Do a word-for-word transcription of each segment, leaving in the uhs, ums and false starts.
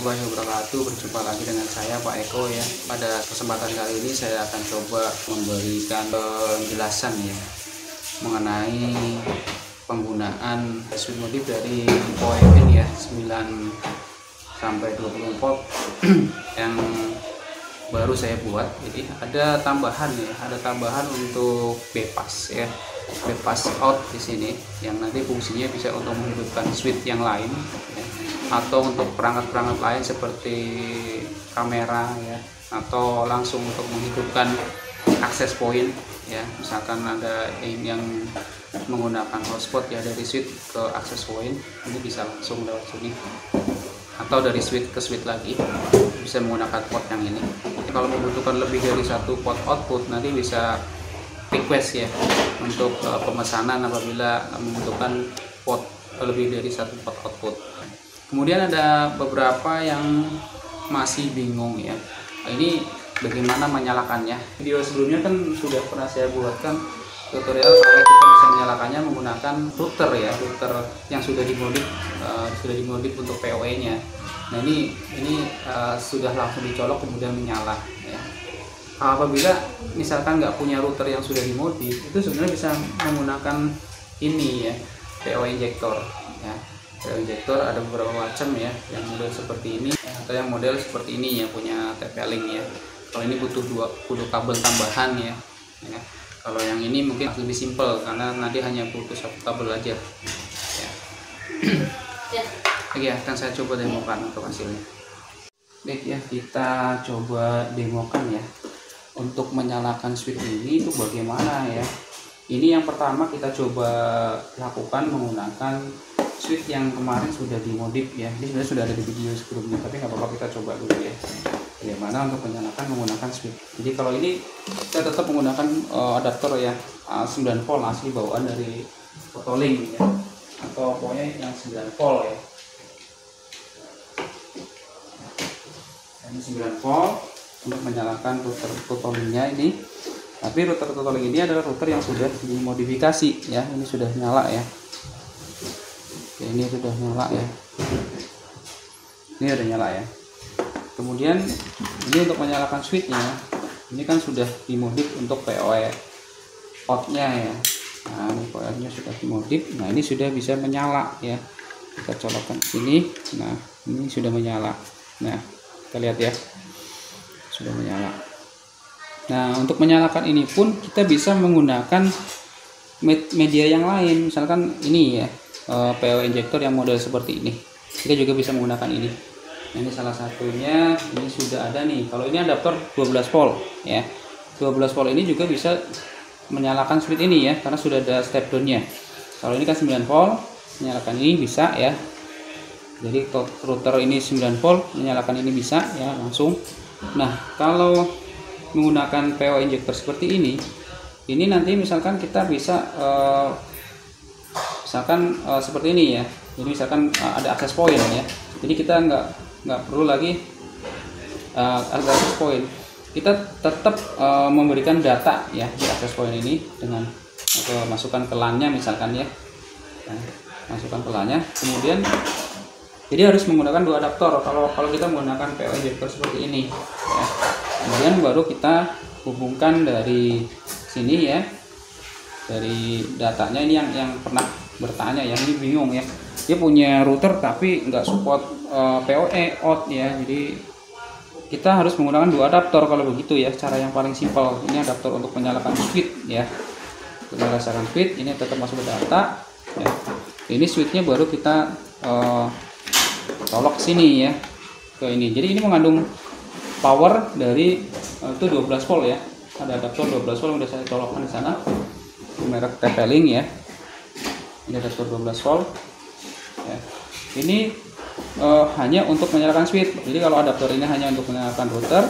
warahmatullahi wabarakatuh. Berjumpa lagi dengan saya Pak Eko ya. Pada kesempatan kali ini saya akan coba memberikan penjelasan ya mengenai penggunaan switch modif dari PoE I N ya sembilan sampai dua puluh volt yang baru saya buat. Jadi ada tambahan ya, ada tambahan untuk bypass ya, PoE pass out di sini yang nanti fungsinya bisa untuk menghidupkan switch yang lain ya, atau untuk perangkat-perangkat lain seperti kamera ya, atau langsung untuk menghidupkan akses point ya, misalkan ada yang menggunakan hotspot ya dari switch ke akses point, ini bisa langsung lewat sini, atau dari switch ke switch lagi bisa menggunakan port yang ini. Jadi, kalau membutuhkan lebih dari satu port output nanti bisa request ya untuk uh, pemesanan apabila membutuhkan port lebih dari satu port output. Kemudian ada beberapa yang masih bingung ya, ini bagaimana menyalakannya. Video sebelumnya kan sudah pernah saya buatkan tutorial kalau kita bisa menyalakannya menggunakan router ya, router yang sudah dimodif uh, sudah dimodif untuk PoE nya. Nah ini ini uh, sudah langsung dicolok kemudian menyala ya. Apabila misalkan nggak punya router yang sudah dimodif, itu sebenarnya bisa menggunakan ini ya, PoE injector ya. PoE injector ada beberapa macam ya, yang model seperti ini atau yang model seperti ini ya, punya T P Link ya. Kalau ini butuh dua butuh kabel tambahan ya, ya. Kalau yang ini mungkin lebih simpel karena nanti hanya butuh satu kabel aja ya. Ya. Oke, akan saya coba demokan untuk hasilnya. Baik ya, kita coba demokan ya. Untuk menyalakan switch ini itu bagaimana ya? Ini yang pertama kita coba lakukan menggunakan switch yang kemarin sudah dimodif ya. Ini sebenarnya sudah ada di video sebelumnya, tapi nggak apa-apa kita coba dulu ya. Bagaimana untuk menyalakan menggunakan switch? Jadi kalau ini kita tetap menggunakan uh, adapter ya, uh, sembilan volt asli bawaan dari Totolink ya, atau pokoknya yang sembilan volt ya. Ini sembilan volt. Untuk menyalakan router Totolinknya ini, tapi router Totolink ini adalah router yang sudah dimodifikasi ya, ini sudah nyala ya. Oke, ini sudah nyala ya, ini sudah nyala ya. Kemudian ini untuk menyalakan switchnya, ini kan sudah dimodif untuk PoE outnya ya. Nah ini PoE nya sudah dimodif, nah ini sudah bisa menyala ya. Kita colokkan ke sini, nah ini sudah menyala. Nah kita lihat ya, sudah menyala. Nah untuk menyalakan ini pun kita bisa menggunakan media yang lain, misalkan ini ya, PoE injector yang model seperti ini. Kita juga bisa menggunakan ini. Nah, ini salah satunya, ini sudah ada nih. Kalau ini adaptor dua belas volt ya, dua belas volt ini juga bisa menyalakan switch ini ya, karena sudah ada step down-nya. Kalau ini kan sembilan volt, menyalakan ini bisa ya. Jadi router ini sembilan volt, menyalakan ini bisa ya langsung. Nah kalau menggunakan PoE injector seperti ini, ini nanti misalkan kita bisa uh, misalkan uh, seperti ini ya. Jadi misalkan uh, ada akses point ya, jadi kita nggak nggak perlu lagi uh, ada akses point, kita tetap uh, memberikan data ya di akses point ini dengan atau masukkan ke LAN-nya misalkan ya, nah, masukkan ke LAN-nya kemudian. Jadi harus menggunakan dua adaptor kalau kalau kita menggunakan PoE injector seperti ini ya. Kemudian baru kita hubungkan dari sini ya, dari datanya ini yang yang pernah bertanya yang ini bingung ya, dia punya router tapi nggak support uh, PoE out ya. Jadi kita harus menggunakan dua adaptor kalau begitu ya, cara yang paling simpel. Ini adaptor untuk menyalakan switch ya, untuk menyalakan switch ini tetap masuk ke data ya. Ini switchnya baru kita uh, colok sini ya ke ini. Jadi ini mengandung power dari itu dua belas volt ya, ada adaptor dua belas volt udah saya colokkan di sana, merek T P Link ya. Ini adaptor dua belas volt ya. Ini uh, hanya untuk menyalakan switch. Jadi kalau adaptor ini hanya untuk menyalakan router,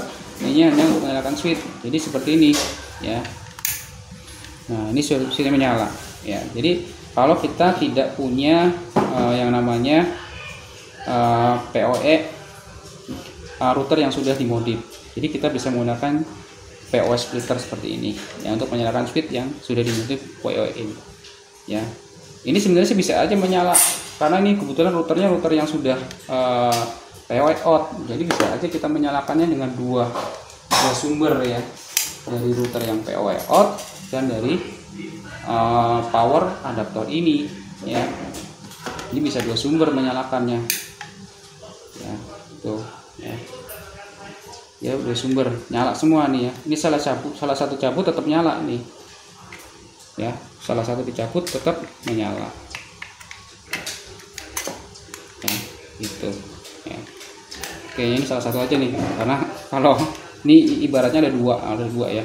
ini hanya untuk menyalakan switch. Jadi seperti ini ya. Nah ini sudah menyala ya. Jadi kalau kita tidak punya uh, yang namanya Uh, PoE uh, router yang sudah dimodif, jadi kita bisa menggunakan PoE splitter seperti ini ya, untuk menyalakan switch yang sudah dimodif PoE I N ya. Ini sebenarnya sih bisa aja menyala karena ini kebetulan routernya router yang sudah uh, PoE out. Jadi bisa aja kita menyalakannya dengan dua, dua sumber ya, dari router yang PoE out dan dari uh, power adaptor ini ya. Ini bisa dua sumber menyalakannya ya, tuh ya, ya dua sumber nyala semua nih ya. Ini salah satu salah satu cabut tetap nyala nih ya, salah satu dicabut tetap menyala ya, gitu ya. Kayaknya ini salah satu aja nih, karena kalau ini ibaratnya ada dua ada dua ya,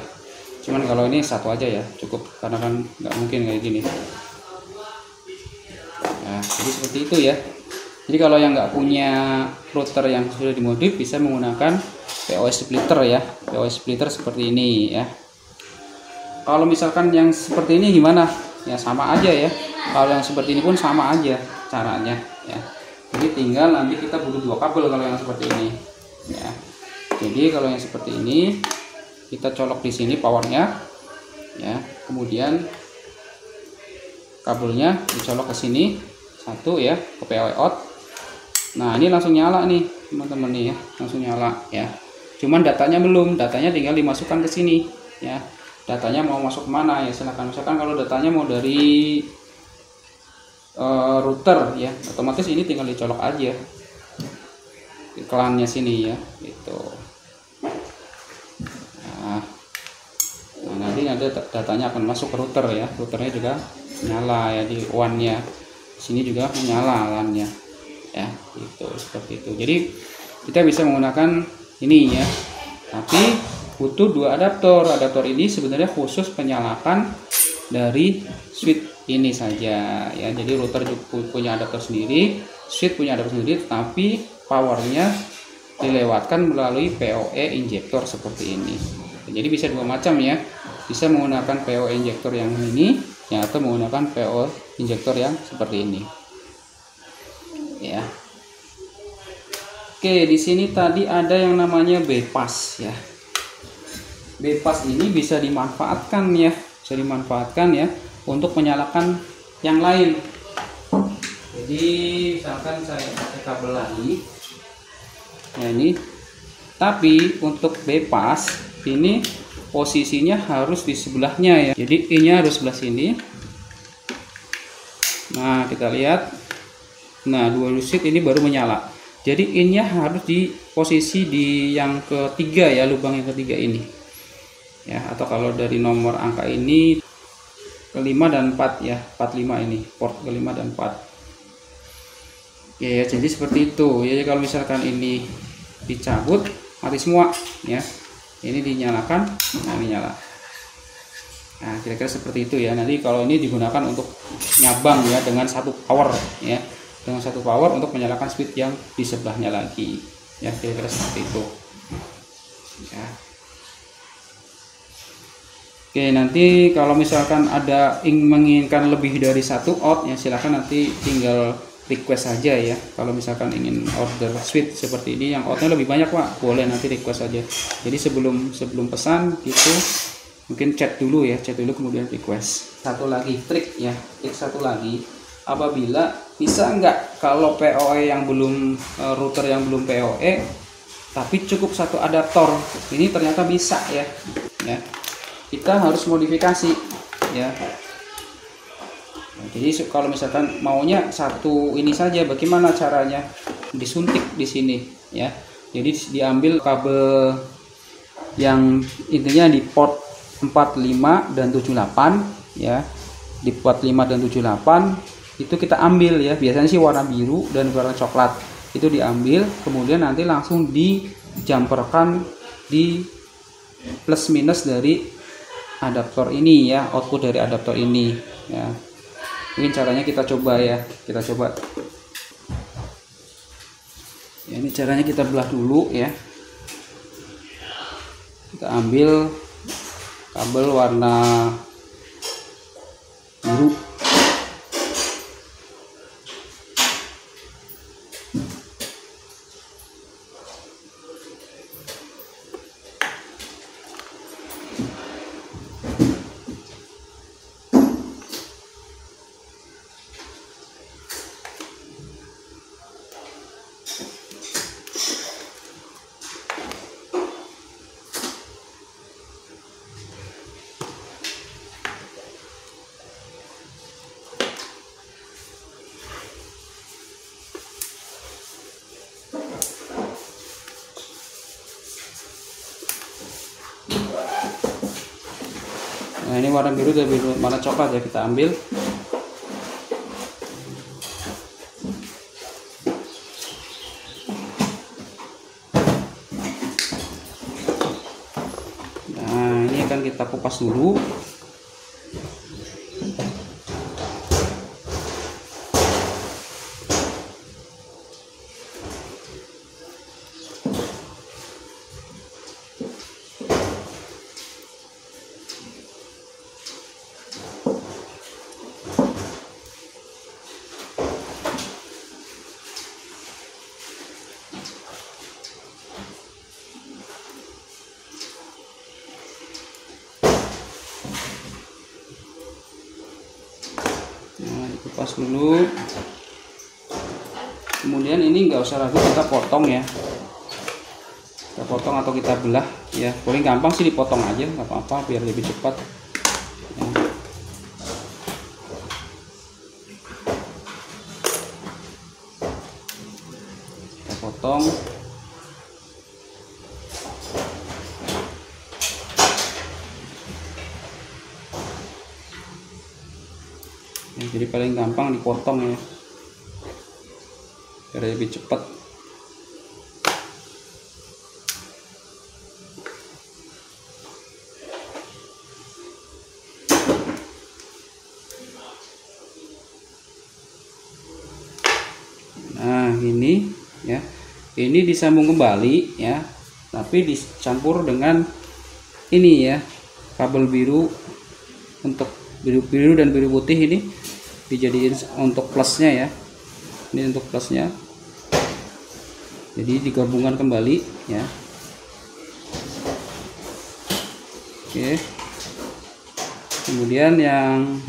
cuman kalau ini satu aja ya cukup, karena kan nggak mungkin kayak gini. Nah, jadi seperti itu ya. Jadi kalau yang nggak punya router yang sudah dimodif bisa menggunakan PoE splitter ya, PoE splitter seperti ini ya. Kalau misalkan yang seperti ini gimana ya, sama aja ya. Kalau yang seperti ini pun sama aja caranya ya. Jadi tinggal nanti kita butuh dua kabel kalau yang seperti ini ya. Jadi kalau yang seperti ini kita colok di sini powernya ya, kemudian kabelnya dicolok ke sini satu ya, ke PoE out. Nah ini langsung nyala nih teman-teman nih ya, langsung nyala ya. Cuman datanya belum, datanya tinggal dimasukkan ke sini ya. Datanya mau masuk mana ya, silahkan. Misalkan kalau datanya mau dari uh, router ya, otomatis ini tinggal dicolok aja di klannya sini ya, gitu. Nah, nah nanti ada datanya akan masuk ke router ya, routernya juga nyala ya, di WAN-nya sini juga menyala LAN-nya ya, gitu, seperti itu. Jadi kita bisa menggunakan ini ya, tapi butuh dua adaptor. Adaptor ini sebenarnya khusus penyalakan dari switch ini saja ya. Jadi router juga punya adaptor sendiri, switch punya adaptor sendiri, tapi powernya dilewatkan melalui PoE injector seperti ini. Jadi bisa dua macam ya, bisa menggunakan PoE injector yang ini ya, atau menggunakan PoE injector yang seperti ini ya. Oke, di sini tadi ada yang namanya bypass ya. Bypass ini bisa dimanfaatkan ya, bisa dimanfaatkan ya untuk menyalakan yang lain. Jadi misalkan saya pakai kabel lagi ya ini, tapi untuk bypass ini posisinya harus di sebelahnya ya. Jadi I nya harus sebelah sini. Nah kita lihat, nah dua lusit ini baru menyala. Jadi I nya harus di posisi di yang ketiga ya, lubang yang ketiga ini ya, atau kalau dari nomor angka ini kelima dan empat ya, empat lima ini port kelima dan empat. Ya, ya jadi seperti itu ya. Kalau misalkan ini dicabut mati semua ya, ini dinyalakan, nah ini nyala. Nah kira-kira seperti itu ya. Nanti kalau ini digunakan untuk nyabang ya, dengan satu power ya, dengan satu power untuk menyalakan switch yang di sebelahnya lagi ya, kira-kira seperti itu ya. Oke, nanti kalau misalkan ada ingin menginginkan lebih dari satu out ya, silahkan nanti tinggal request saja ya. Kalau misalkan ingin order switch seperti ini yang outnya lebih banyak Pak, boleh nanti request aja. Jadi sebelum sebelum pesan gitu mungkin chat dulu ya, chat dulu kemudian request. Satu lagi trik ya, trik satu lagi, apabila bisa nggak kalau PoE yang belum router yang belum PoE tapi cukup satu adaptor, ini ternyata bisa ya. Ya kita harus modifikasi ya. Jadi kalau misalkan maunya satu ini saja, bagaimana caranya? Disuntik di sini ya. Jadi diambil kabel yang intinya di port empat puluh lima dan tujuh puluh delapan ya. Di port lima dan tujuh puluh delapan itu kita ambil ya. Biasanya sih warna biru dan warna coklat. Itu diambil, kemudian nanti langsung dijumperkan di plus minus dari adaptor ini ya, output dari adaptor ini ya. Mungkin caranya kita coba ya, kita coba ya, ini caranya kita belah dulu ya. Kita ambil kabel warna biru Nah, ini warna biru dan biru warna coklat ya, kita ambil. Nah, ini akan kita kupas dulu. Kupas dulu, kemudian ini nggak usah ragu, kita potong ya, kita potong atau kita belah ya, paling gampang sih dipotong aja, nggak apa-apa biar lebih cepat ya. Kita potong. Jadi paling gampang dipotong ya, biar lebih cepat. Nah ini ya, ini disambung kembali ya, tapi dicampur dengan ini ya, kabel biru untuk biru-biru dan biru putih ini. Dijadiin untuk plusnya ya, ini untuk plusnya, jadi digabungkan kembali ya. Oke, kemudian yang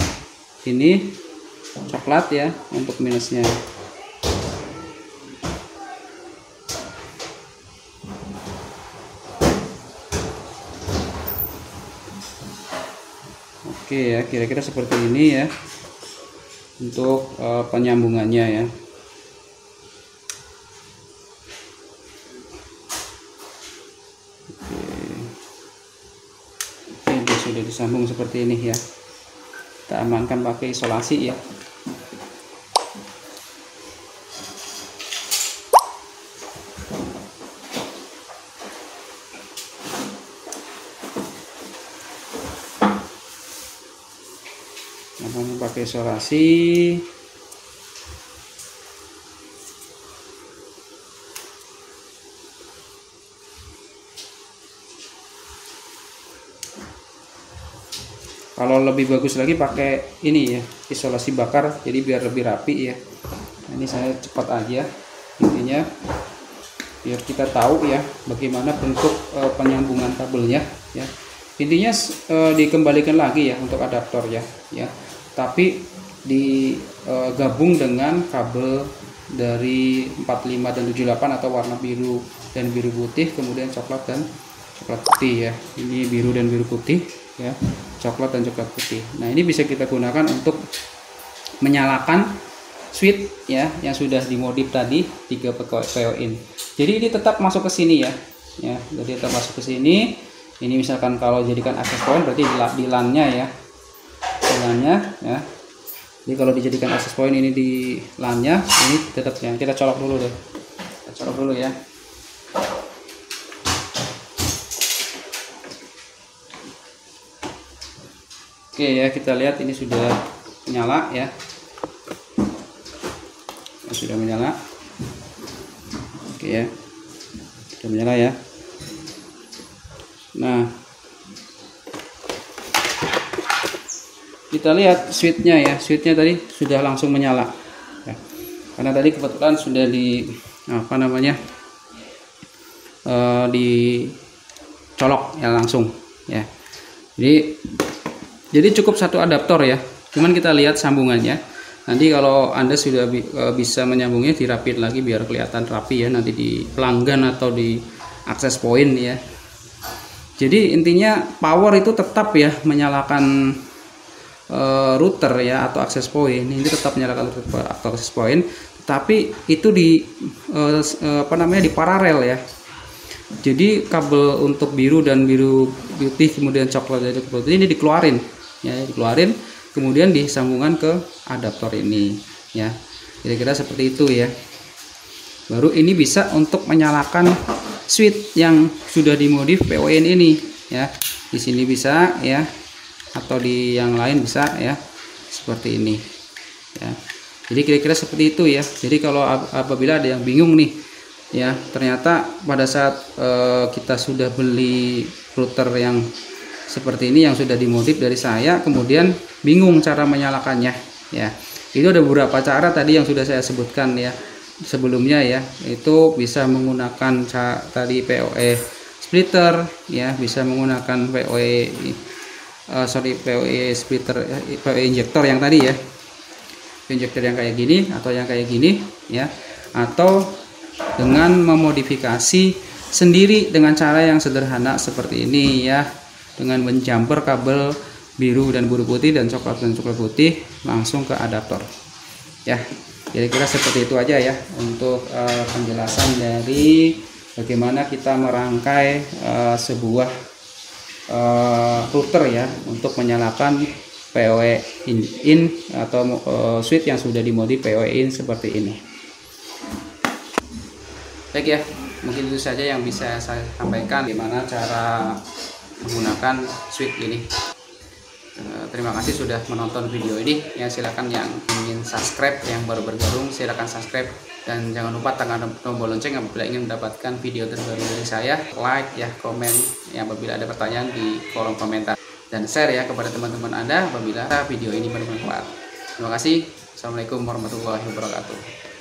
ini coklat ya untuk minusnya. Oke ya, kira-kira seperti ini ya untuk uh, penyambungannya ya. Oke. Oke, sudah disambung seperti ini ya, kita amankan pakai isolasi ya. Kamu pakai isolasi. Kalau lebih bagus lagi pakai ini ya, isolasi bakar, jadi biar lebih rapi ya. Ini saya cepat aja, intinya biar kita tahu ya bagaimana bentuk uh, penyambungan kabelnya ya. Intinya uh, dikembalikan lagi ya untuk adaptor ya ya. Tapi digabung dengan kabel dari empat puluh lima dan tujuh puluh delapan atau warna biru dan biru putih, kemudian coklat dan coklat putih ya. Ini biru dan biru putih ya, coklat dan coklat putih. Nah, ini bisa kita gunakan untuk menyalakan switch ya yang sudah dimodif tadi, tiga P O E I N. Jadi ini tetap masuk ke sini ya. Ya, jadi tetap masuk ke sini. Ini misalkan kalau jadikan access point berarti di LAN-nya ya. LAN-nya ya. Jadi kalau dijadikan access point ini di LAN-nya, ini tetap ya. Kita colok dulu deh. Kita colok dulu ya. Oke ya, kita lihat ini sudah nyala ya. Sudah menyala. Oke ya. Sudah menyala ya. Nah, kita lihat switch-nya ya, switch-nya tadi sudah langsung menyala ya. Karena tadi kebetulan sudah di apa namanya uh, dicolok ya langsung ya. Jadi jadi cukup satu adaptor ya. Cuman kita lihat sambungannya. Nanti kalau Anda sudah bi uh, bisa menyambungnya, dirapit lagi biar kelihatan rapi ya nanti di pelanggan atau di access point ya. Jadi intinya power itu tetap ya menyalakan router ya atau access point. Ini tetap menyalakan router atau access point, tapi itu di eh, apa namanya di paralel ya. Jadi kabel untuk biru dan biru putih kemudian coklat dan coklat ini dikeluarin ya, dikeluarin kemudian disambungkan ke adaptor ini ya. Kira-kira seperti itu ya. Baru ini bisa untuk menyalakan switch yang sudah dimodif P O E I N ini ya. Di sini bisa ya, atau di yang lain bisa ya. Seperti ini ya. Jadi kira-kira seperti itu ya. Jadi kalau apabila ada yang bingung nih ya, ternyata pada saat e, kita sudah beli router yang seperti ini yang sudah dimodif dari saya, kemudian bingung cara menyalakannya ya, itu ada beberapa cara tadi yang sudah saya sebutkan ya sebelumnya ya. Itu bisa menggunakan tadi P O E splitter ya, bisa menggunakan P O E uh, sorry P O E splitter, P O E injector yang tadi ya, injector yang kayak gini atau yang kayak gini ya, atau dengan memodifikasi sendiri dengan cara yang sederhana seperti ini ya, dengan menjumper kabel biru dan biru putih dan coklat dan coklat putih langsung ke adaptor ya. Kira-kira seperti itu aja ya untuk uh, penjelasan dari bagaimana kita merangkai uh, sebuah uh, router ya untuk menyalakan P O E in, in atau uh, switch yang sudah dimodif P O E I N seperti ini. Baik ya, mungkin itu saja yang bisa saya sampaikan gimana cara menggunakan switch ini. Terima kasih sudah menonton video ini ya. Silakan yang ingin subscribe, yang baru bergabung silakan subscribe, dan jangan lupa tekan tombol lonceng apabila ingin mendapatkan video terbaru dari saya. Like ya, komen ya apabila ada pertanyaan di kolom komentar, dan share ya kepada teman-teman Anda apabila video ini bermanfaat. Terima kasih. Assalamualaikum warahmatullahi wabarakatuh.